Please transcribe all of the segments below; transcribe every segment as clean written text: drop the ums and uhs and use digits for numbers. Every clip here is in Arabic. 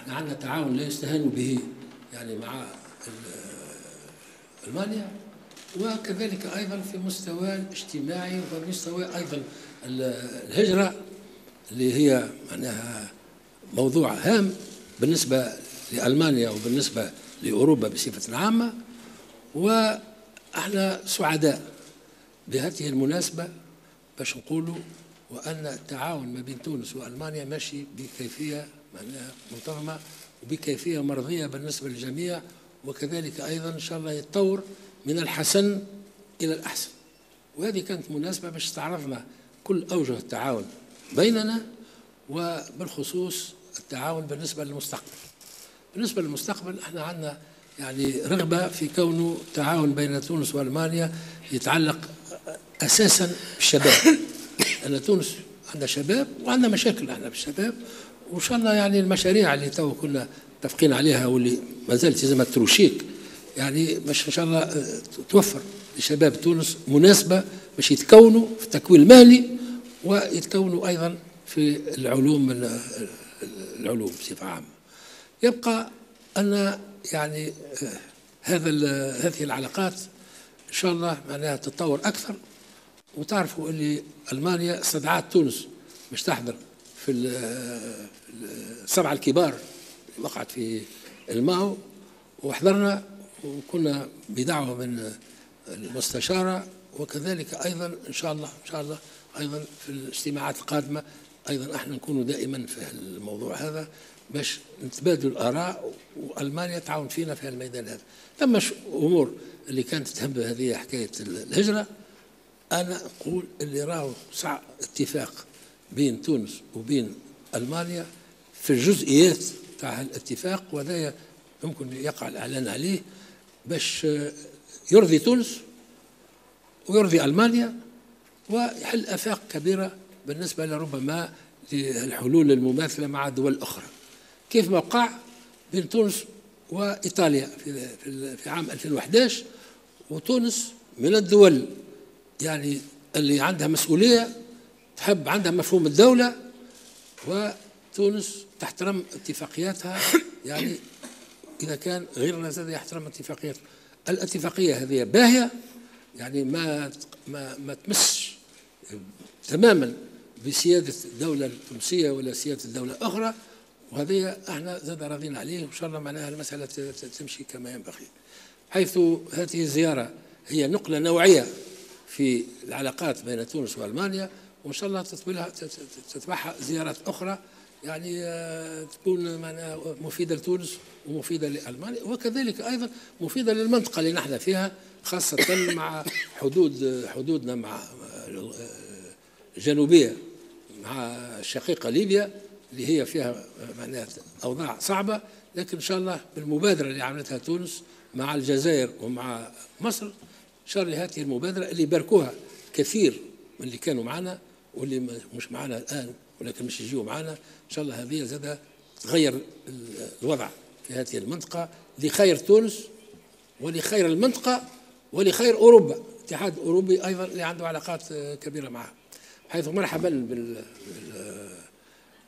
احنا عندنا تعاون لا يستهان به يعني مع المانيا، وكذلك ايضا في مستوى الاجتماعي ومستوى ايضا الهجره اللي هي معناها موضوع هام بالنسبه لالمانيا وبالنسبه لاوروبا بصفه عامه. واحنا سعداء بهذه المناسبه باش نقولوا وان التعاون ما بين تونس والمانيا ماشي بكيفيه معناها منتظمه وبكيفيه مرضيه بالنسبه للجميع، وكذلك ايضا ان شاء الله يتطور من الحسن الى الاحسن. وهذه كانت مناسبه باش تعرفنا كل اوجه التعاون بيننا، وبالخصوص التعاون بالنسبه للمستقبل. بالنسبه للمستقبل احنا عندنا يعني رغبه في كونه التعاون بين تونس والمانيا يتعلق اساسا بالشباب. ان تونس عندها شباب وعندنا مشاكل احنا بالشباب، وان شاء الله يعني المشاريع اللي تو كنا متفقين عليها واللي ما زالت لازم تروشيك يعني باش ان شاء الله توفر لشباب تونس مناسبه باش يتكونوا في التكوين المهني ويتكونوا ايضا في العلوم بصفه عامه. يبقى ان يعني هذه العلاقات ان شاء الله معناها تتطور اكثر. وتعرفوا اللي المانيا استدعت تونس باش تحضر في السبعه الكبار اللي وقعت في الماو، وحضرنا وكنا بدعوه من المستشاره، وكذلك ايضا ان شاء الله ايضا في الاجتماعات القادمه ايضا احنا نكونوا دائما في الموضوع هذا باش نتبادلوا الاراء والمانيا تعاون فينا في الميدان هذا. ثم امور اللي كانت تهم هذه حكايه الهجره، انا نقول اللي راهو ساعة اتفاق بين تونس وبين المانيا في الجزئيات تاع الاتفاق، وهذا يمكن يقع الاعلان عليه باش يرضي تونس ويرضي المانيا ويحل افاق كبيره بالنسبه لربما للحلول المماثله مع دول اخرى، كيف ما وقع بين تونس وايطاليا في عام 2011. وتونس من الدول يعني اللي عندها مسؤوليه، تحب عندها مفهوم الدوله، وتونس تحترم اتفاقياتها يعني اذا كان غيرنا زاد يحترم اتفاقياتها. الاتفاقيه هذه باهيه يعني ما تمسش تماما بسياده الدوله التونسيه ولا سياده الدوله الاخرى، وهذه احنا زاد راضين عليه، وان شاء الله معناها المساله تمشي كما ينبغي. حيث هذه الزياره هي نقله نوعيه في العلاقات بين تونس والمانيا، وان شاء الله تتبعها زيارات اخرى يعني تكون معناها مفيده لتونس ومفيده لالمانيا، وكذلك ايضا مفيده للمنطقه اللي نحن فيها، خاصه مع حدودنا مع الجنوبيه مع الشقيقه ليبيا اللي هي فيها معناها اوضاع صعبه. لكن ان شاء الله بالمبادره اللي عملتها تونس مع الجزائر ومع مصر، شر هذه المبادرة اللي باركوها كثير من اللي كانوا معنا واللي مش معنا الآن ولكن مش يجيوا معنا، إن شاء الله هذه زادة تغير الوضع في هذه المنطقة لخير تونس ولخير المنطقة ولخير أوروبا. الاتحاد الأوروبي أيضا اللي عنده علاقات كبيرة معها. حيث مرحبا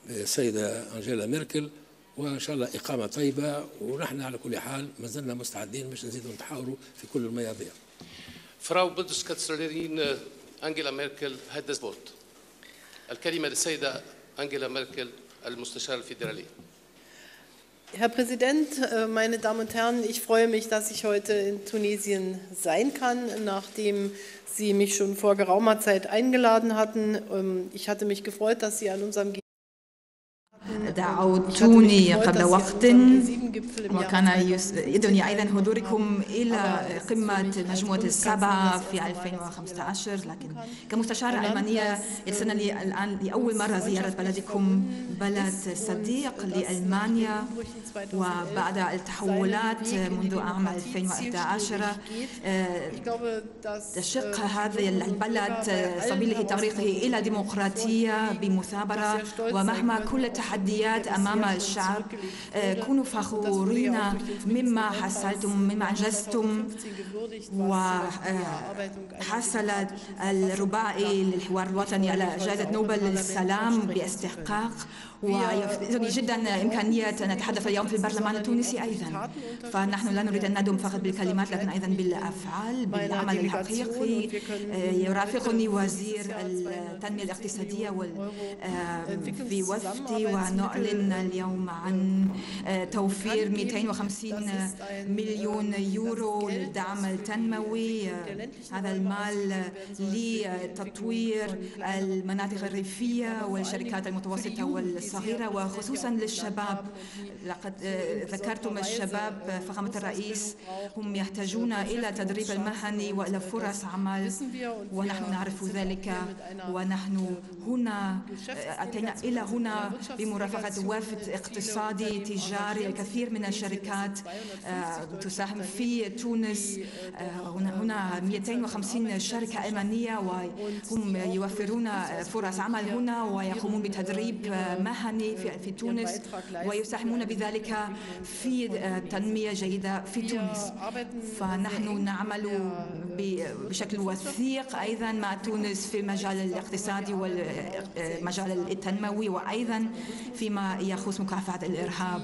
بالسيدة أنجيلا ميركل، وان شاء الله اقامه طيبه، ونحن على كل حال مازلنا مستعدين باش نزيدوا نتحاوروا في كل المواضيع. Frau Bundeskanzlerin Angela Merkel hat das Wort. الكلمه للسيده أنجيلا ميركل المستشاره الفيدراليه. Herr Präsident, meine Damen und Herren, ich freue mich, dass ich heute in Tunesien sein kann, nachdem Sie mich schon vor geraumer Zeit eingeladen hatten. Ich hatte mich gefreut, dass Sie an unserem دعوتوني قبل وقت، وكان يدعوني أيضا حضوركم إلى قمة مجموعة السبعة في 2015. لكن كمستشارة ألمانية يتسنى لي الآن لأول مرة زيارة بلدكم، بلد صديق لألمانيا، وبعد التحولات منذ عام 2011 تشق هذا البلد سبيله طريقه إلى ديمقراطية بمثابرة. ومهما كل تحديات أمام الشعب، كونوا فخورين مما حصلتم، مما أنجزتم. وحصل الرباعي للحوار الوطني على جائزة نوبل للسلام باستحقاق، ويفيدني جدا إمكانية أن أتحدث اليوم في البرلمان التونسي أيضا. فنحن لا نريد أن ندم فقط بالكلمات لكن أيضا بالأفعال بالعمل الحقيقي. يرافقني وزير التنمية الاقتصادية في وفدي، ونعلن اليوم عن توفير 250 مليون يورو للدعم التنموي. هذا المال لتطوير المناطق الريفية والشركات المتوسطة والصغيرة وخصوصا للشباب. لقد ذكرتم الشباب فخامة الرئيس، هم يحتاجون إلى تدريب المهني وإلى فرص عمل ونحن نعرف ذلك، ونحن هنا أتينا إلى هنا بمرافقة وفد اقتصادي تجاري. الكثير من الشركات تساهم في تونس، هنا 250 شركة ألمانية وهم يوفرون فرص عمل هنا ويقومون بتدريب مهني في تونس ويساهمون بذلك في تنمية جيدة في تونس. فنحن نعمل بشكل وثيق أيضا مع تونس في مجال الاقتصادي والمجال التنموي وأيضا فيما يخص مكافحة الإرهاب.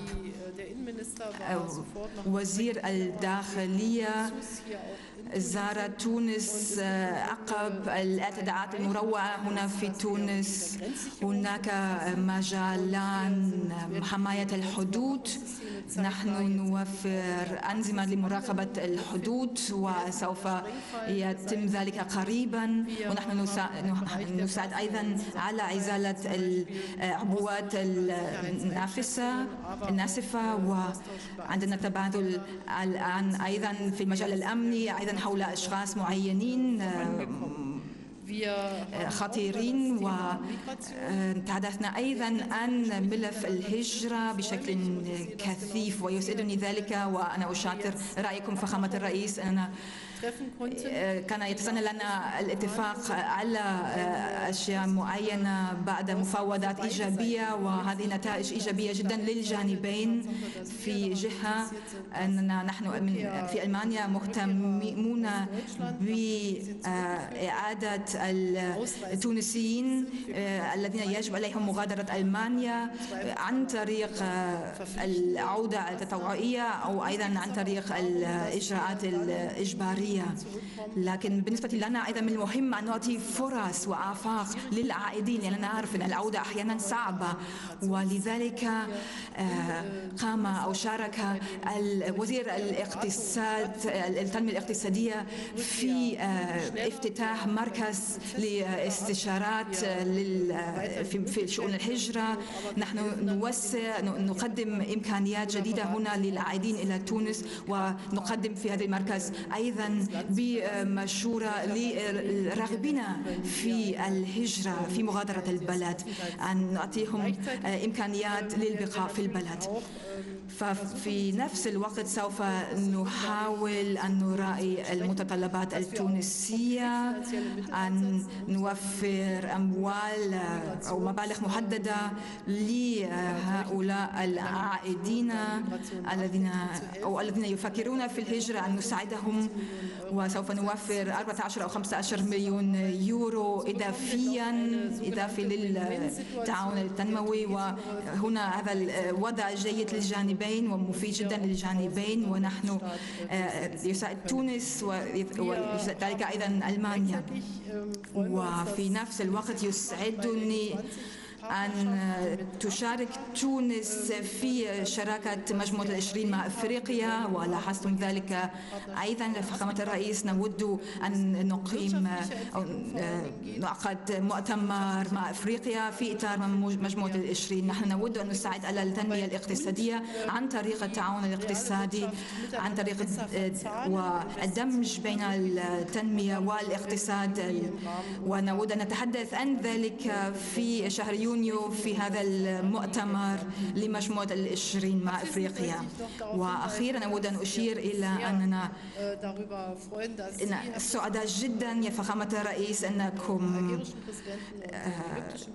وزير الداخلية زارت تونس عقب الاتداعات المروعة هنا في تونس. هناك مجالان: حماية الحدود، نحن نوفر أنظمة لمراقبة الحدود وسوف يتم ذلك قريبا، ونحن نساعد أيضا على إزالة العبوات الناسفة، وعندنا تبادل الآن أيضا في المجال الأمني أيضا حول أشخاص معينين خطيرين. وتحدثنا أيضا عن ملف الهجرة بشكل كثيف ويسعدني ذلك، وأنا أشاطر رأيكم فخامة الرئيس. أنا كان يتسنى لنا الاتفاق على أشياء معينة بعد مفاوضات إيجابية، وهذه نتائج إيجابية جدا للجانبين. في جهة أننا نحن في ألمانيا مهتمون بإعادة التونسيين الذين يجب عليهم مغادرة ألمانيا عن طريق العودة التطوعية أو أيضا عن طريق الإجراءات الإجبارية. لكن بالنسبة لنا أيضا من المهم أن نعطي فرص وآفاق للعائدين، لأننا نعرف أن العودة أحيانا صعبة، ولذلك قام أو شارك وزير الاقتصاد التنمية الاقتصادية في افتتاح مركز لاستشارات في شؤون الهجرة. نحن نقدم إمكانيات جديدة هنا للعائدين إلى تونس، ونقدم في هذا المركز أيضا بمشورة للراغبين في الهجرة في مغادرة البلد أن نعطيهم إمكانيات للبقاء في البلد. ففي نفس الوقت سوف نحاول أن نراعي المتطلبات التونسية، أن نوفر أموال أو مبالغ محددة لهؤلاء العائدين الذين يفكرون في الهجرة، أن نساعدهم. وسوف نوفر 14 أو 15 مليون يورو إضافي للتعاون التنموي. وهنا هذا الوضع جيد للجانبين ومفيد جدا للجانبين، ونحن يساعد تونس وذلك أيضا ألمانيا. وفي نفس الوقت يسعدني أن تشارك تونس في شراكة مجموعة العشرين مع أفريقيا، ولاحظتم ذلك أيضا فخامة الرئيس. نود أن نقيم أو نعقد مؤتمر مع أفريقيا في إطار مجموعة العشرين. نحن نود أن نساعد على التنمية الاقتصادية عن طريق التعاون الاقتصادي، عن طريق الدمج بين التنمية والاقتصاد، ونود أن نتحدث عن ذلك في شهر يونيو في هذا المؤتمر لمجموعة العشرين مع أفريقيا. وأخيرا أود أن أشير إلى أننا سعداء جدا يا فخامة الرئيس أنكم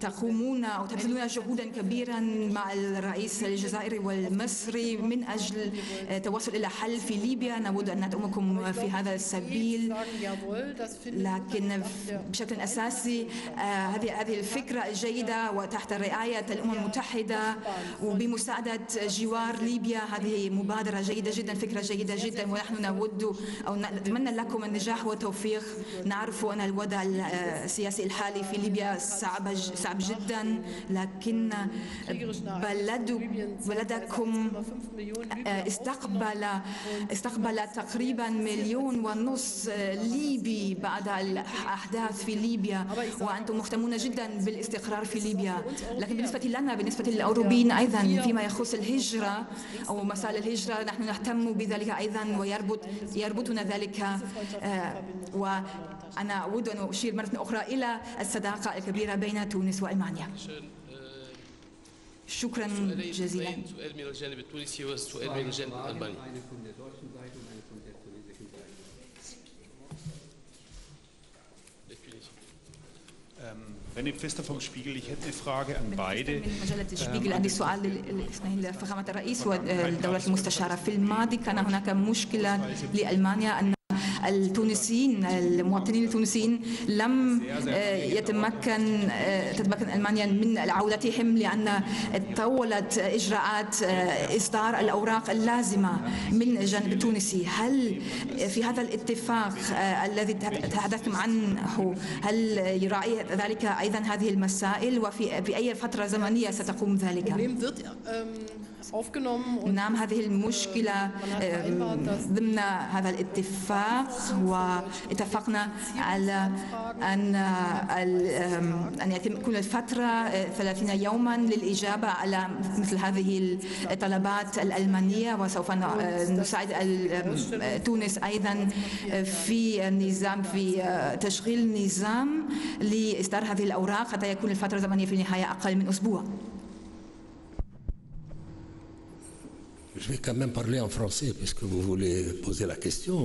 تقومون أو تبذلون جهودا كبيرا مع الرئيس الجزائري والمصري من أجل التوصل إلى حل في ليبيا. نود أن ندعمكم في هذا السبيل، لكن بشكل أساسي هذه الفكرة الجيدة تحت رعاية الأمم المتحدة وبمساعدة جوار ليبيا. هذه مبادرة جيدة جدا، فكرة جيدة جدا، ونحن نود أو نتمنى لكم النجاح والتوفيق. نعرف أن الوضع السياسي الحالي في ليبيا صعب جدا، لكن بلدكم استقبل تقريبا 1.5 مليون ليبي بعد الأحداث في ليبيا، وأنتم مهتمون جدا بالاستقرار في ليبيا. لكن بالنسبة لنا، بالنسبة للأوروبيين أيضا، فيما يخص الهجرة أو مسألة الهجرة، نحن نهتم بذلك أيضا ويربطنا ذلك. وأنا أود أن أشير مرة أخرى إلى الصداقة الكبيرة بين تونس وألمانيا. شكرا جزيلا. سؤال من الجانب التونسي وسؤال من الجانب الألماني. مجلة الشبيغل، عندي سؤال لفخامة الرئيس والدولة المستشارة. في الماضي كان هناك مشكلة لألمانيا أن التونسيين المواطنين التونسيين لم تتمكن ألمانيا من عودتهم، لأن طولت إجراءات إصدار الأوراق اللازمة من الجانب التونسي. هل في هذا الاتفاق الذي تحدثتم عنه هل يراعي ذلك أيضا هذه المسائل، وفي أي فترة زمنية ستقوم ذلك؟ نعم، هذه المشكلة ضمن هذا الاتفاق، واتفقنا على أن يتم كل فترة 30 يوما للإجابة على مثل هذه الطلبات الألمانية، وسوف نساعد تونس أيضا في النظام، في تشغيل النظام لإصدار هذه الأوراق، حتى يكون الفترة الزمنية في النهاية أقل من أسبوع. Je vais quand même parler en français puisque vous voulez poser la question.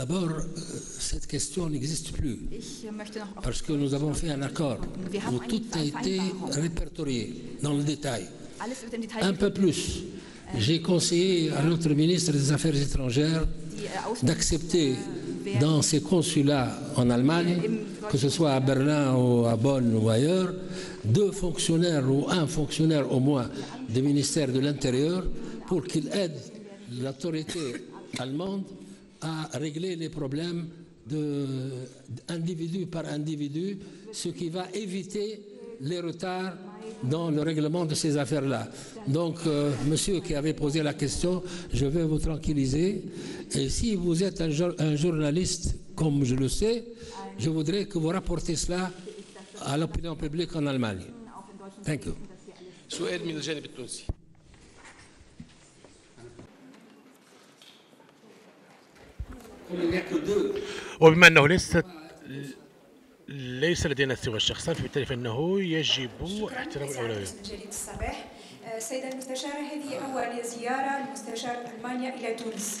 D'abord, cette question n'existe plus parce que nous avons fait un accord où tout a été répertorié dans le détail. Un peu plus. J'ai conseillé à notre ministre des Affaires étrangères d'accepter dans ses consulats en Allemagne, que ce soit à Berlin ou à Bonn ou ailleurs, 2 fonctionnaires ou un fonctionnaire au moins du ministère de l'Intérieur pour qu'il aide l'autorité allemande à régler les problèmes d'individu par individu, ce qui va éviter les retards dans le règlement de ces affaires-là. Donc, monsieur qui avait posé la question, je vais vous tranquilliser. Et si vous êtes un journaliste, comme je le sais, je voudrais que vous rapportez cela à l'opinion publique en Allemagne. Thank you. سؤال من الجانب التونسي. وبما أنه ليس لدينا سوى الشخصان، فبالتالي فإنه يجب احترام الأولوية. جريدة الصباح. سيدة المستشارة، هذه أول زيارة لمستشار ألمانيا إلى تونس.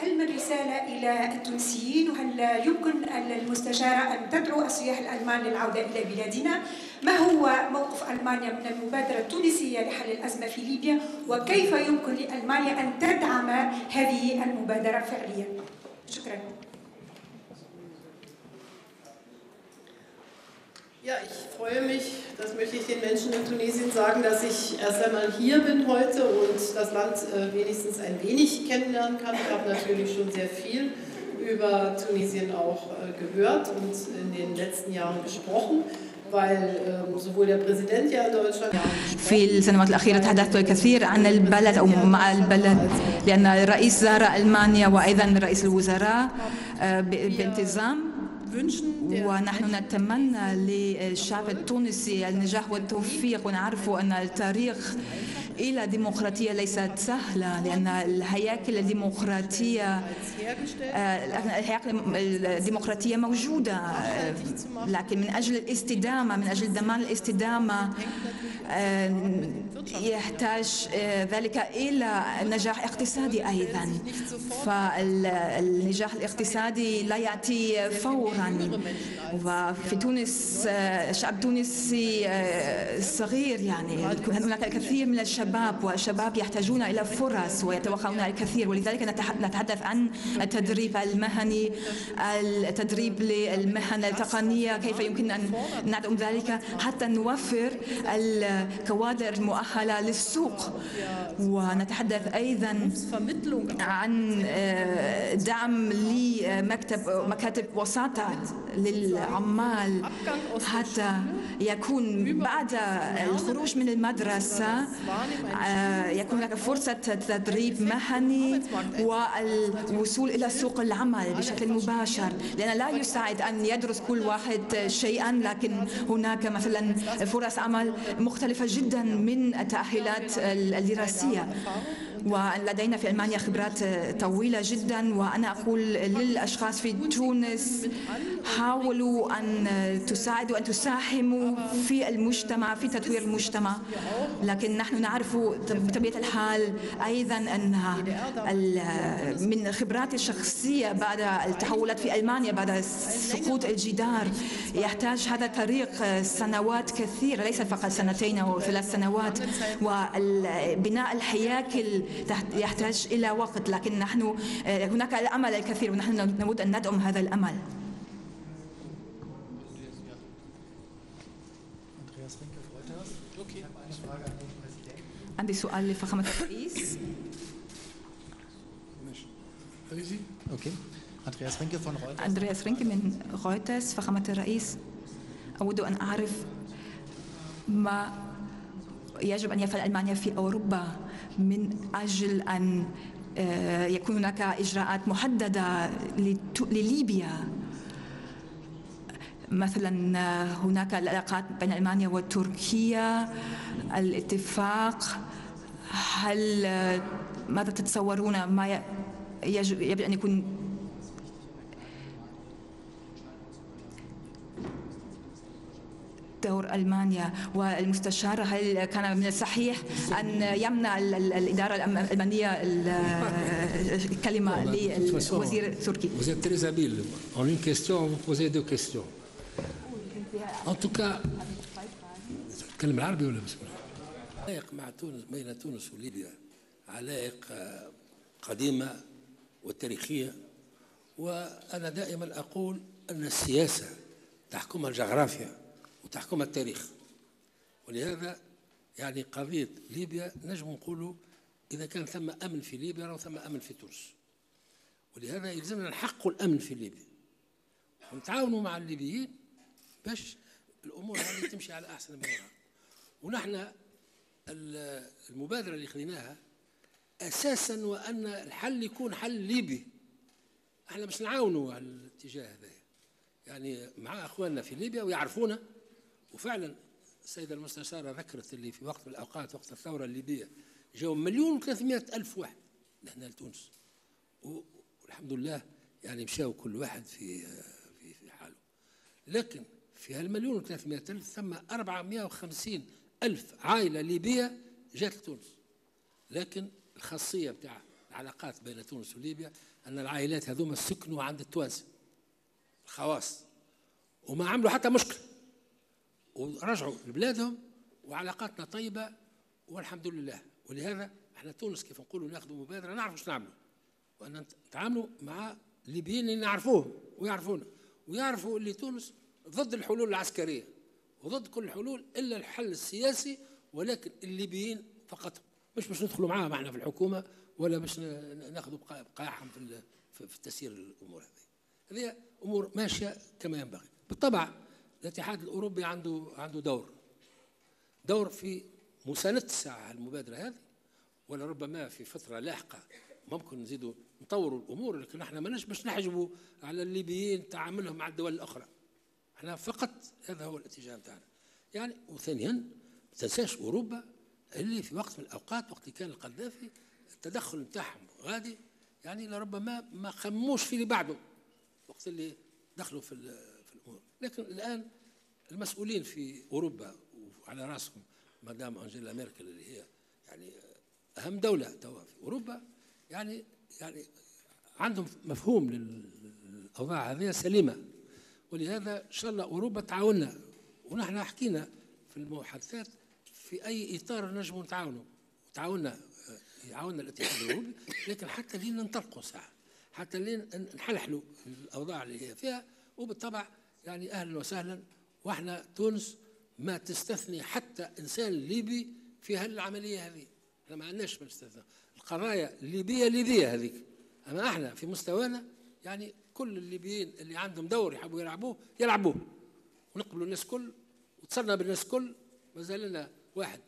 هل من رسالة إلى التونسيين، وهل يمكن المستشارة أن تدعو السياح الألمان للعودة إلى بلادنا؟ ما هو موقف ألمانيا من المبادرة التونسية لحل الأزمة في ليبيا، وكيف يمكن لألمانيا أن تدعم هذه المبادرة فعليا؟ شكرا. Ja, ich freue mich, das möchte ich den Menschen in Tunesien sagen, dass ich erst einmal hier bin heute und das Land wenigstens ein wenig kennenlernen kann. Ich habe natürlich schon sehr viel über Tunesien auch gehört und in den letzten Jahren gesprochen. في السنوات الأخيرة تحدثت الكثير عن البلد أو مع البلد، لأن الرئيس زار ألمانيا وأيضا رئيس الوزراء بانتظام. ونحن نتمنى للشعب التونسي النجاح والتوفيق، ونعرف أن الطريق إلى ديمقراطية ليست سهلة، لأن الهياكل الديمقراطية موجودة، لكن من أجل الاستدامة، من أجل ضمان الاستدامة، يحتاج ذلك إلى نجاح اقتصادي أيضا. فالنجاح الاقتصادي لا يأتي فورا. وفي تونس، الشعب التونسي صغير، يعني هناك الكثير من الشباب الشباب، والشباب يحتاجون إلى فرص ويتوقعون الكثير، ولذلك نتحدث عن التدريب المهني، التدريب للمهن التقنية، كيف يمكن أن ندعم ذلك حتى نوفر الكوادر المؤهلة للسوق. ونتحدث أيضا عن دعم لمكاتب وساطة للعمال حتى يكون بعد الخروج من المدرسة يكون هناك فرصة تدريب مهني والوصول إلى سوق العمل بشكل مباشر، لأن لا يساعد أن يدرس كل واحد شيئا، لكن هناك مثلا فرص عمل مختلفة جدا من التأهيلات الدراسية. ولدينا في ألمانيا خبرات طويلة جدا، وأنا أقول للأشخاص في تونس حاولوا أن تساعدوا أن تساهموا في المجتمع، في تطوير المجتمع، لكن نحن نعرف بطبيعة الحال أيضا أن من خبراتي الشخصية بعد التحولات في ألمانيا بعد سقوط الجدار يحتاج هذا الطريق سنوات كثيرة، ليس فقط سنتين أو 3 سنوات، وبناء الحياكل يحتاج إلى وقت، لكن نحن هناك الأمل الكثير ونحن نود أن ندعم هذا الأمل. عندي سؤال لفخامة الرئيس. اوكي. أندرياس رينكي من رويترز. فخامة الرئيس، أود أن أعرف ما يجب أن يفعل ألمانيا في أوروبا من أجل أن يكون هناك إجراءات محددة لليبيا. مثلا هناك العلاقات بين ألمانيا وتركيا، الاتفاق، هل ماذا تتصورون ما يجب أن يكون؟ دور ألمانيا والمستشارة، هل كان من الصحيح أن يمنع الإدارة الألمانية الكلمة للوزير التركي؟ Vous êtes très habile. En une question, vous posez 2 questions. En tout cas, تكلم العربي ولا بسم الله؟ علاقة مع تونس، بين تونس وليبيا علاقة قديمة وتاريخية، وأنا دائما أقول أن السياسة تحكمها الجغرافيا وتحكمها التاريخ، ولهذا يعني قضية ليبيا نجم نقولوا إذا كان ثم أمن في ليبيا أو ثم أمن في تونس، ولهذا يلزمنا نحققوا الأمن في ليبيا ونتعاونوا مع الليبيين باش الأمور هذه تمشي على أحسن منها. ونحن المبادرة اللي خذيناها أساسا وأن الحل يكون حل ليبي، احنا باش نعاونوا على الاتجاه هذا يعني مع أخواننا في ليبيا ويعرفونا. وفعلا السيدة المستشارة ذكرت اللي في وقت من الأوقات وقت الثورة الليبية جاوا 1,300,000 واحد لهنا لتونس، والحمد لله يعني مشاو كل واحد في حاله. لكن في هال1,300,000 ثم 450,000 عائلة ليبية جات لتونس. لكن الخاصية بتاع العلاقات بين تونس وليبيا أن العائلات هذوما سكنوا عند التوانسة الخواص وما عملوا حتى مشكلة ورجعوا لبلادهم وعلاقاتنا طيبة والحمد لله. ولهذا احنا تونس كيف نقولوا ناخذوا مبادرة نعرفوا شنو نعملوا، وأن نتعاملوا مع الليبيين اللي نعرفوهم ويعرفونا ويعرفوا اللي تونس ضد الحلول العسكرية وضد كل الحلول إلا الحل السياسي، ولكن الليبيين فقط، مش باش ندخلوا معاهم احنا في الحكومة ولا باش ناخذوا بقاعهم في تسيير الأمور هذه. هذه أمور ماشية كما ينبغي. بالطبع الاتحاد الأوروبي عنده دور في مساندة الساعة المبادرة هذه، ولا ربما في فترة لاحقة ممكن نزيدوا نطوروا الأمور، لكن احنا ماناش باش نحجبوا على الليبيين تعاملهم مع الدول الأخرى، احنا فقط هذا هو الاتجاه بتاعنا يعني. وثانيا ما تنساش أوروبا اللي في وقت من الأوقات وقت كان القذافي التدخل بتاعهم غادي يعني لربما ما خموش في اللي بعده وقت اللي دخلوا في الأمور. لكن الآن المسؤولين في أوروبا وعلى رأسهم مدام أنجيلا ميركل اللي هي يعني أهم دولة توا في أوروبا يعني عندهم مفهوم للأوضاع هذه سليمة، ولهذا إن شاء الله أوروبا تعاوننا. ونحن حكينا في المحادثات في أي إطار نجم نتعاونوا، يعاوننا الاتحاد الاوروبي، لكن حتى لين ننطلقوا ساعه، حتى لين نحلحلوا الاوضاع اللي هي فيها. وبالطبع يعني اهلا وسهلا، واحنا تونس ما تستثني حتى انسان ليبي في هالعمليه هذه، احنا ما عندناش ما نستثنى. القضايا الليبيه ليبيه هذيك، اما احنا في مستوانا يعني كل الليبيين اللي عندهم دور يحبوا يلعبوه، ونقبلوا الناس كل وتصلنا بالناس كل، مازال لنا واحد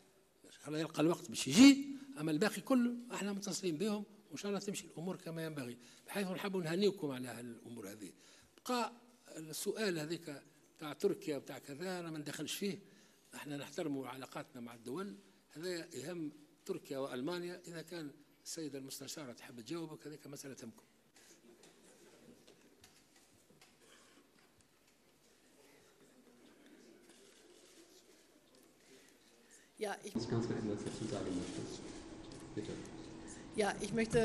ان شاء الله يلقى الوقت باش يجي، اما الباقي كله احنا متصلين بهم، وان شاء الله تمشي الامور كما ينبغي، بحيث نحبوا نهنيكم على هالامور هذه. بقى السؤال هذيك بتاع تركيا وبتاع كذا، انا ما ندخلش فيه، احنا نحترموا علاقاتنا مع الدول، هذا يهم تركيا والمانيا. اذا كان السيده المستشاره تحب تجاوبك هذيك مساله تمكم. Ja, ich möchte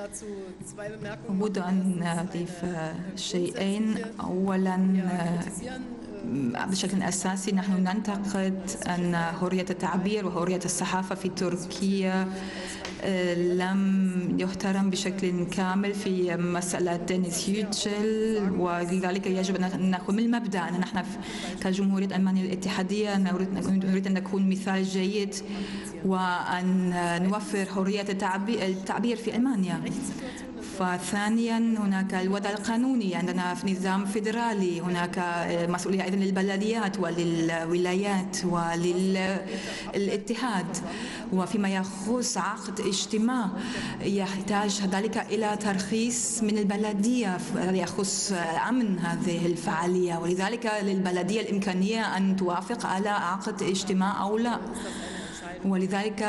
dazu zwei Bemerkungen machen. أضيف شيئين. أولا بشكل أساسي نحن ننتقد أن حرية التعبير وحرية الصحافة في تركيا لم يحترم بشكل كامل في مسألة دينيس يوتشل، ولذلك يجب أن نقوم المبدأ أن نحن كجمهورية ألمانيا الاتحادية نريد أن نكون مثال جيد وأن نوفر حرية التعبير في ألمانيا. وثانيا هناك الوضع القانوني، عندنا في نظام فيدرالي، هناك مسؤولية أيضا للبلديات وللولايات وللاتحاد، وفيما يخص عقد اجتماع يحتاج ذلك إلى ترخيص من البلدية يخص أمن هذه الفعالية، ولذلك للبلدية الإمكانية أن توافق على عقد اجتماع أو لا، ولذلك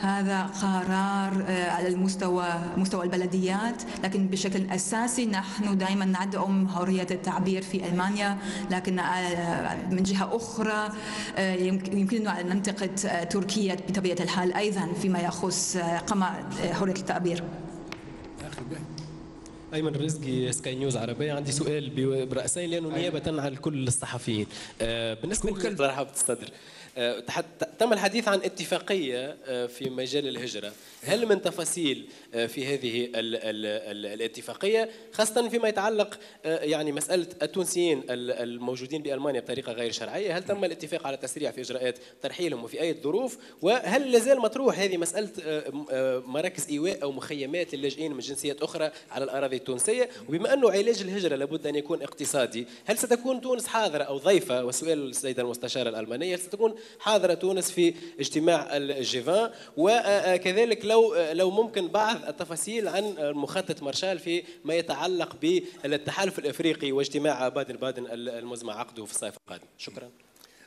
هذا قرار على مستوى البلديات. لكن بشكل أساسي نحن دائما ندعم حرية التعبير في ألمانيا، لكن من جهة أخرى يمكننا أن ننتقد تركيا بطبيعة الحال أيضا فيما يخص قمع حرية التعبير. أيمن الرزقي، سكاي نيوز عربية. عندي سؤال برأسين لأنه نيابة عن كل الصحفيين. بالنسبة لكل رحابة الصدر، تم الحديث عن اتفاقية في مجال الهجرة، هل من تفاصيل في هذه الاتفاقية، خاصة فيما يتعلق يعني مسألة التونسيين الموجودين بألمانيا بطريقة غير شرعية، هل تم الاتفاق على تسريع في إجراءات ترحيلهم وفي أي ظروف، وهل لازال مطروح هذه مسألة مراكز إيواء أو مخيمات للاجئين من جنسيات أخرى على الأراضي التونسية، وبما أنه علاج الهجرة لابد أن يكون اقتصادي، هل ستكون تونس حاضرة أو ضيفة؟ والسؤال للسيدة المستشارة الألمانية، هل ستكون حاضرة تونس في اجتماع الجي 20؟ وكذلك لو ممكن بعض التفاصيل عن مخطط مارشال في ما يتعلق بالتحالف الافريقي واجتماع بادن المزمع عقده في الصيف القادم. شكرا.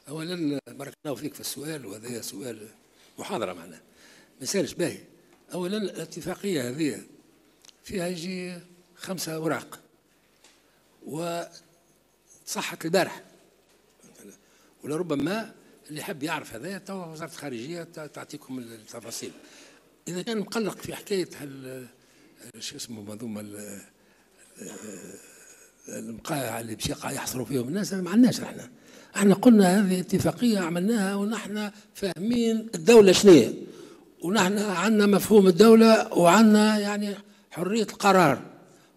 اولا بارك الله فيك في السؤال، وهذا سؤال محاضره معناه ما يسالش باهي. اولا الاتفاقيه هذه فيها يجي 5 اوراق وصحت البارح، ولربما اللي حب يعرف هذا توا وزارة الخارجية تعطيكم التفاصيل. إذا كان مقلق في حكاية شو اسمه منظومة المقايعة اللي باش يحصروا فيهم الناس، ما عندناش احنا قلنا هذه اتفاقية عملناها ونحن فاهمين الدولة شنية، ونحن عندنا مفهوم الدولة وعندنا يعني حرية القرار،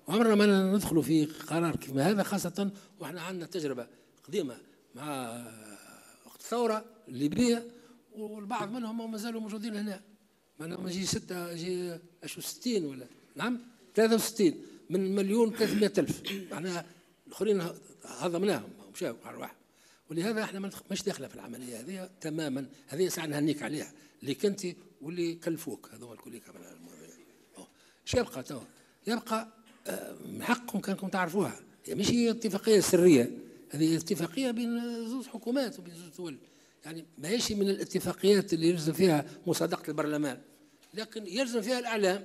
وعمرنا ما ندخلوا في قرار كما هذا، خاصة وإحنا عندنا تجربة قديمة مع الثورة الليبية، والبعض منهم ما زالوا موجودين هنا. ما جي 60 ولا نعم 63 من 1,300,000، معناها الاخرين هضمناهم ومشاو ارواحهم، ولهذا احنا مش داخله في العمليه هذه تماما. هذه ساعه نهنيك عليها اللي كنتي واللي كلفوك هذول الكل على المواضيع. ايش يبقى توا؟ يبقى من حقكم كانكم تعرفوها، يعني مش هي اتفاقيه سريه، هذه اتفاقية بين زوج حكومات وبين زوج دول، يعني ماهيش من الاتفاقيات اللي يلزم فيها مصادقة البرلمان، لكن يلزم فيها الإعلام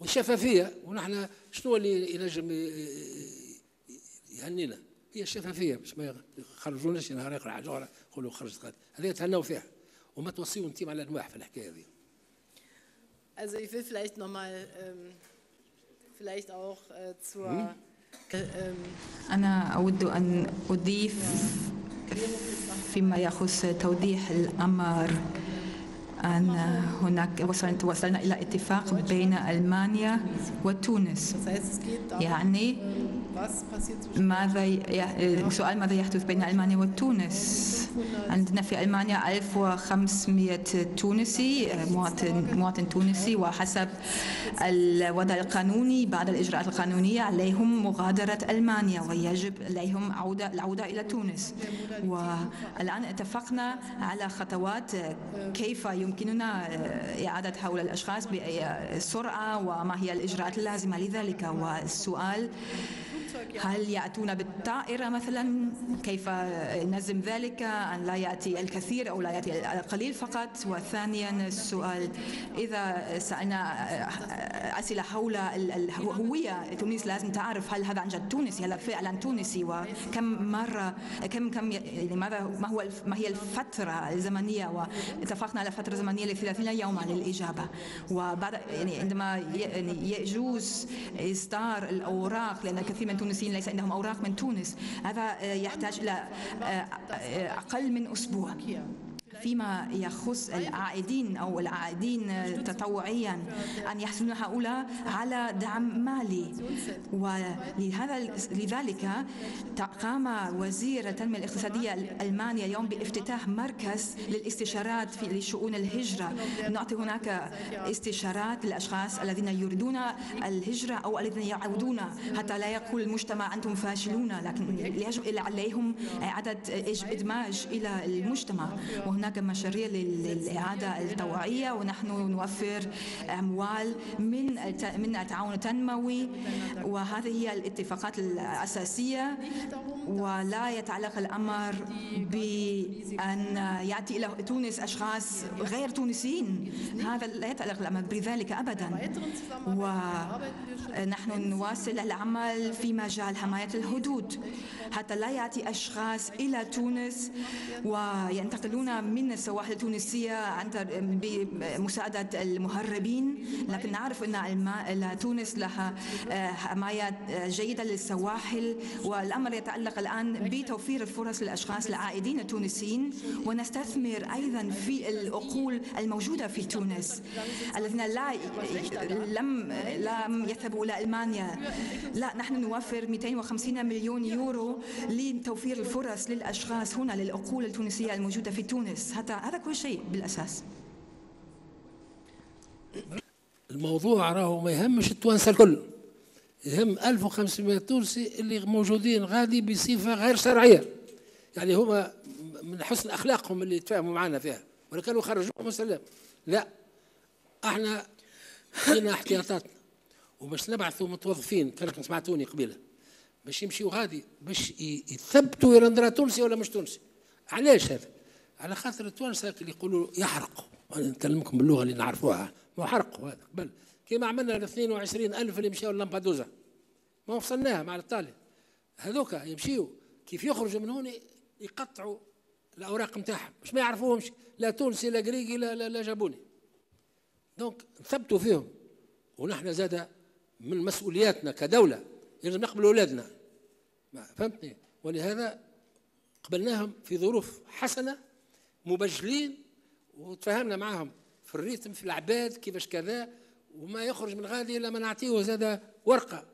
والشفافية، ونحن شنو اللي ينجم يهنينا؟ هي الشفافية، باش ما يخرجوناش نهار يقرا حاجة أخرى يقولوا خرجت غادي، هذه تهناو فيها، وما توصيوا أنتم على أنواع في الحكاية هذه. Also ich will vielleicht nochmal vielleicht auch zur أنا أود أن أضيف فيما يخص توضيح الأمر أن هناك وصلنا إلى اتفاق بين ألمانيا وتونس. يعني السؤال ماذا يحدث بين ألمانيا وتونس؟ عندنا في ألمانيا 1500 تونسي مواطن تونسي، وحسب الوضع القانوني بعد الإجراءات القانونية عليهم مغادرة ألمانيا ويجب عليهم العودة إلى تونس. والآن اتفقنا على خطوات كيف يمكننا إعادة هؤلاء الأشخاص بسرعة وما هي الإجراءات اللازمة لذلك. والسؤال هل يأتون بالطائرة مثلا؟ كيف نزم ذلك أن لا يأتي الكثير أو لا يأتي القليل فقط؟ وثانيا السؤال إذا سألنا أسئلة حول الهوية تونس، لازم تعرف هل هذا عن جد تونسي، هل فعلا تونسي، وكم مرة كم يعني ما هي الفترة الزمنية. واتفقنا على فترة زمنية ل 30 يوما للإجابة. وبعد يعني عندما يجوز إصدار الأوراق، لأن كثير من التونسيين ليس عندهم أوراق من تونس، هذا يحتاج إلى أقل من أسبوع. فيما يخص العائدين أو العائدين تطوعيا، أن يحصلون هؤلاء على دعم مالي. ولذلك قام وزير التنمية الاقتصادية الألمانية اليوم بافتتاح مركز للاستشارات في شؤون الهجرة. نعطي هناك استشارات للأشخاص الذين يريدون الهجرة أو الذين يعودون، حتى لا يقول المجتمع أنتم فاشلون، لكن يجب عليهم إعادة إدماج إلى المجتمع. وهناك مشاريع للإعادة التوعية، ونحن نوفر أموال من التعاون التنموي، وهذه هي الاتفاقات الأساسية. ولا يتعلق الأمر بأن يأتي إلى تونس أشخاص غير تونسيين، هذا لا يتعلق الأمر بذلك أبدا. ونحن نواصل العمل في مجال حماية الحدود حتى لا يأتي أشخاص إلى تونس وينتقلون من السواحل التونسية بمساعدة المهربين. لكن نعرف أن تونس لها حماية جيدة للسواحل، والأمر يتعلق الآن بتوفير الفرص للأشخاص العائدين التونسيين. ونستثمر أيضا في العقول الموجودة في تونس الذين لم يذهبوا إلى ألمانيا. لا، نحن نوفر 250 مليون يورو لتوفير الفرص للأشخاص هنا، للعقول التونسية الموجودة في تونس. هذا كل شيء بالأساس. الموضوع راهو ما يهمش التوانسة الكل، يهم 1500 تونسي اللي موجودين غادي بصفة غير شرعية. يعني هما من حسن أخلاقهم اللي يتفاهموا معنا فيها، ولا كانوا خرجوهم وسلام. لا، احنا لنا احتياطاتنا، وباش نبعثوا متوظفين كانكم سمعتوني قبيلة باش يمشيوا غادي باش يثبتوا يرندرا تونسي ولا مش تونسي. علاش هذا؟ على خاطر التوانسة اللي يقولوا يحرقوا، أنا نكلمكم باللغة اللي نعرفوها، ما حرقوا هذا قبل، كيما عملنا 22,000 اللي مشاو للامبادوزا، ما وصلناها مع الإيطالي. هذوكا يمشيو كيف يخرجوا من هون يقطعوا الأوراق نتاعهم، باش ما يعرفوهمش لا تونسي لا غريقي لا جابوني. دونك نثبتوا فيهم. ونحن زادة من مسؤولياتنا كدولة لازم نقبلوا أولادنا. فهمتني؟ ولهذا قبلناهم في ظروف حسنة، مبجلين، وتفاهمنا معاهم في الريتم، في العباد، كيفاش كذا. وما يخرج من غادي إلا ما نعطيه زاد ورقة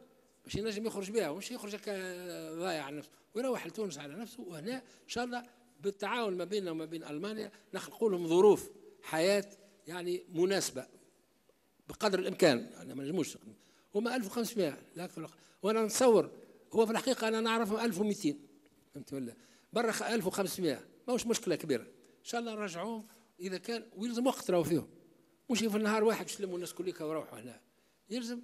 باش ينجم يخرج بها، ومش يخرج ضايع على نفسه ويروح لتونس على نفسه. وهنا إن شاء الله بالتعاون ما بيننا وما بين ألمانيا نخلقوا لهم ظروف حياة يعني مناسبة بقدر الإمكان. أنا ما نجموش، هما 1500 لا أكثر، وأنا نتصور هو في الحقيقة أنا نعرفهم 1200، فهمت ولا؟ برا 1500 ماهوش مشكلة كبيرة. إن شاء الله نرجعوهم إذا كان، ويلزم وقت راهو فيهم، مش في النهار واحد يسلموا الناس كليكا ويروحوا. هنا يلزم.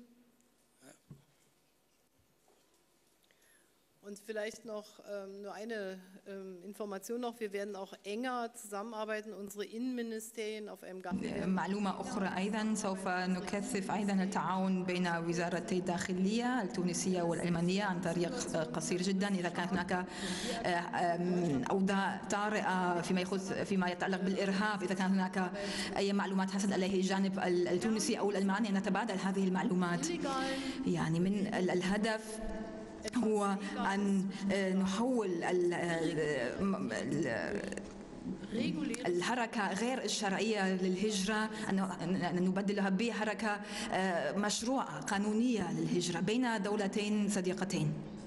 Und vielleicht noch nur eine Information noch: Wir werden auch enger zusammenarbeiten, unsere Innenministerien auf einem ganz. معلومة أخرى أيضا، سوف نكثف أيضا التعاون بين وزارتي الداخلية التونسية والألمانية عن طريق قصير جدا. إذا كانت هناك أوضاع طارئة فيما يتعلق بالإرهاب، إذا كان هناك أي معلومات حصل عليه الجانب التونسي أو الألماني، نتبادل هذه المعلومات. يعني من الهدف هو أن نحول الحركة غير الشرعية للهجرة أن نبدلها بحركة مشروعة قانونية للهجرة بين دولتين صديقتين.